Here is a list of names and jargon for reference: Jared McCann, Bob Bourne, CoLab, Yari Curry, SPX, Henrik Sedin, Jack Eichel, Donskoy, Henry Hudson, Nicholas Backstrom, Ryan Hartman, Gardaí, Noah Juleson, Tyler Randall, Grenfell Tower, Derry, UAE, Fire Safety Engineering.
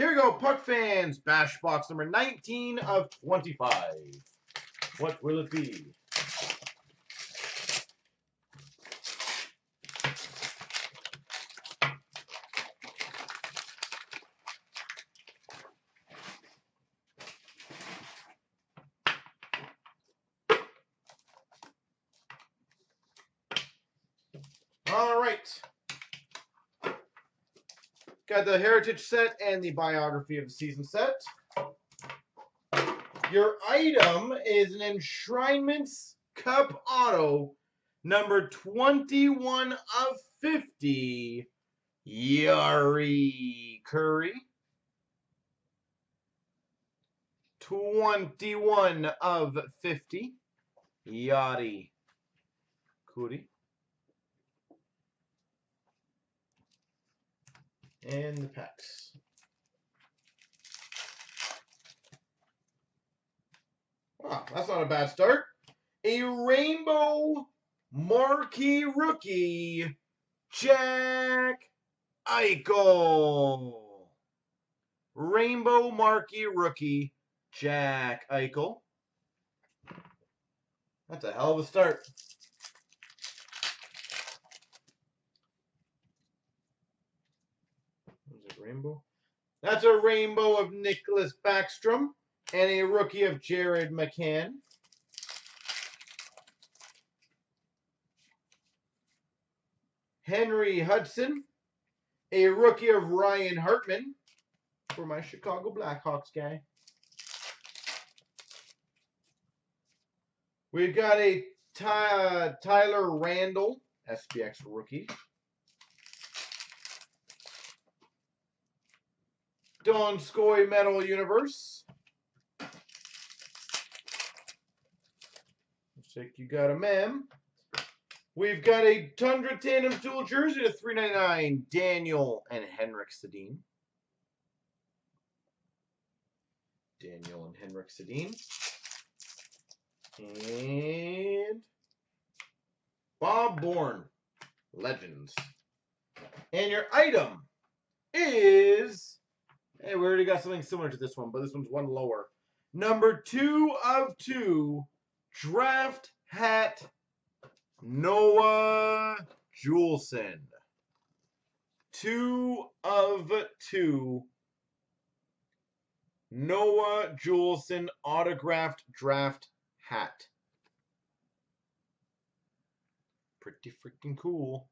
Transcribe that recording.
Here we go, Puck Fans. Bash box number 19 of 25. What will it be? All right. Got the Heritage set and the Biography of the Season set. Your item is an Enshrinements Cup Auto, number 21 of 50, Yari Curry. 21 of 50, Yari Curry. And the packs. Wow, that's not a bad start. A Rainbow Marquee Rookie, Jack Eichel. Rainbow Marquee Rookie, Jack Eichel. That's a hell of a start. Rainbow. That's a rainbow of Nicholas Backstrom and a rookie of Jared McCann. Henry Hudson, a rookie of Ryan Hartman for my Chicago Blackhawks guy. We've got a Tyler Randall, SPX rookie. Donskoy Metal Universe. Looks like you got a man. We've got a Tundra Tandem Dual Jersey to 399, Daniel and Henrik Sedin. And Bob Bourne, Legends. And your item is... Hey, we already got something similar to this one, but this one's one lower. Number 2 of 2, Draft Hat, Noah Juleson. 2 of 2, Noah Juleson autographed Draft Hat. Pretty freaking cool.